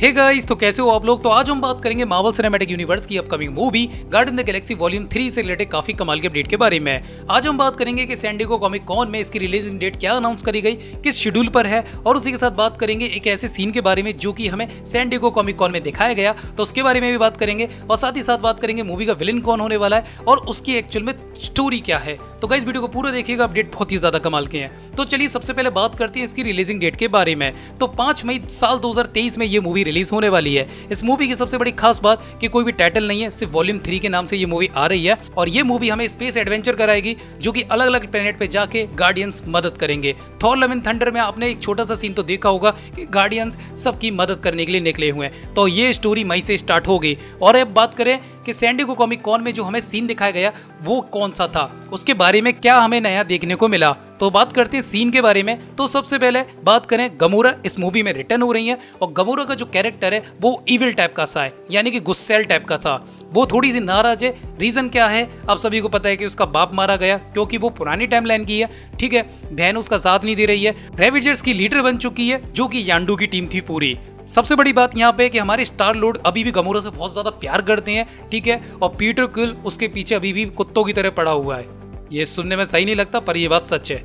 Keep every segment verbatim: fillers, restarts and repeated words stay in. Hey guys, तो कैसे हो आप लोग। तो आज हम बात करेंगे मार्वल सिनेमैटिक यूनिवर्स की upcoming movie guardian of the Galaxy volume three से रिलेटेड काफी कमाल के अपडेट के बारे में। आज हम बात करेंगे कि सैन डिएगो कॉमिक कॉन में इसकी रिलीजिंग डेट क्या अनाउंस करी गई, किस शेड्यूल पर है, और उसी के साथ बात करेंगे एक ऐसे सीन के बारे में जो कि हमें सैन डिएगो कॉमिक कॉन में दिखाया गया, तो उसके बारे में भी बात करेंगे। और साथ ही साथ बात करेंगे मूवी का विलेन कौन होने वाला है और उसकी एक्चुअल में स्टोरी क्या है। तो गाइस वीडियो को पूरा देखिएगा, अपडेट बहुत ही ज्यादा कमाल के हैं। तो चलिए सबसे पहले बात करते हैं इसकी रिलीजिंग डेट के बारे में। तो पाँच मई साल दो हज़ार तेईस में ये मूवी रिलीज होने वाली है। इस मूवी की सबसे बड़ी खास बात कि कोई भी टाइटल नहीं है, सिर्फ वॉल्यूम थ्री के नाम से ये मूवी आ रही है। और ये मूवी हमें स्पेस एडवेंचर कराएगी जो कि अलग अलग प्लेनेट पे जाके गार्डियंस मदद करेंगे। थॉर लव एंड थंडर में आपने एक छोटा सा सीन तो देखा होगा कि गार्डियंस सबकी मदद करने के लिए निकले हुए हैं। तो ये स्टोरी मई से स्टार्ट होगी। और अब बात करें कि सैन डिएगो कॉमिक कॉन में जो हमें सीन दिखाया गया वो कौन सा था, उसके बारे में क्या हमें नया देखने को मिला। तो बात करते हैं सीन के बारे में। तो सबसे पहले बात करें, गमोरा इस मूवी में रिटर्न हो रही है। और गमोरा का जो कैरेक्टर है वो इविल टाइप का सा है, यानी कि गुस्सेल टाइप का था। वो थोड़ी सी नाराज है। रीज़न क्या है, आप सभी को पता है कि उसका बाप मारा गया क्योंकि वो पुरानी टाइमलाइन की है, ठीक है। बहन उसका साथ नहीं दे रही है। रेवेजर्स की लीडर बन चुकी है जो कि यान्डू की टीम थी पूरी। सबसे बड़ी बात यहाँ पे कि हमारे स्टार लॉर्ड अभी भी गमोरा से बहुत ज़्यादा प्यार करते हैं, ठीक है। और पीटर क्विल उसके पीछे अभी भी कुत्तों की तरह पड़ा हुआ है। ये सुनने में सही नहीं लगता पर ये बात सच है।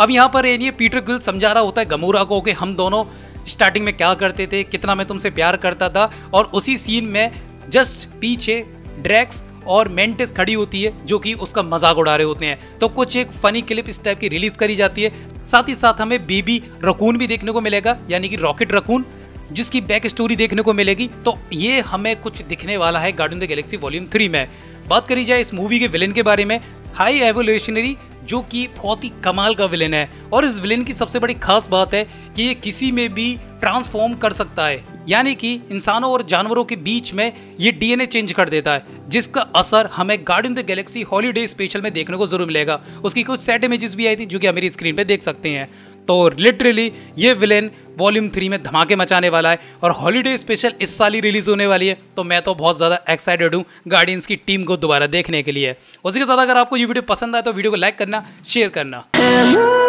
अब यहाँ पर ये पीटर क्विल समझा रहा होता है गमोरा को कि हम दोनों स्टार्टिंग में क्या करते थे, कितना मैं तुमसे प्यार करता था। और उसी सीन में जस्ट पीछे ड्रैक्स और मेंटिस खड़ी होती है जो कि उसका मजाक उड़ा रहे होते हैं। तो कुछ एक फनी क्लिप इस टाइप की रिलीज करी जाती है। साथ ही साथ हमें बेबी रकून भी देखने को मिलेगा, यानी कि रॉकेट रकून, जिसकी बैक स्टोरी देखने को मिलेगी। तो ये हमें कुछ दिखने वाला है guardian of the Galaxy volume three में। बात करी जाए इस मूवी के विलेन के बारे में, हाई एवोल्यूशनरी जो कि बहुत ही कमाल का विलेन है। और इस विलेन की सबसे बड़ी खास बात है कि ये किसी में भी ट्रांसफॉर्म कर सकता है, यानी कि इंसानों और जानवरों के बीच में ये डीएनए चेंज कर देता है, जिसका असर हमें guardian of the Galaxy holiday special में देखने को जरूर मिलेगा। उसकी कुछ सेट इमेजेस भी आई थी जो कि आप मेरी स्क्रीन पे देख सकते हैं। तो लिटरली ये विलेन वॉल्यूम थ्री में धमाके मचाने वाला है। और हॉलीडे स्पेशल इस साल ही रिलीज होने वाली है। तो मैं तो बहुत ज़्यादा एक्साइटेड हूँ गार्डियंस की टीम को दोबारा देखने के लिए। उसी के साथ अगर आपको ये वीडियो पसंद आए तो वीडियो को लाइक करना, शेयर करना।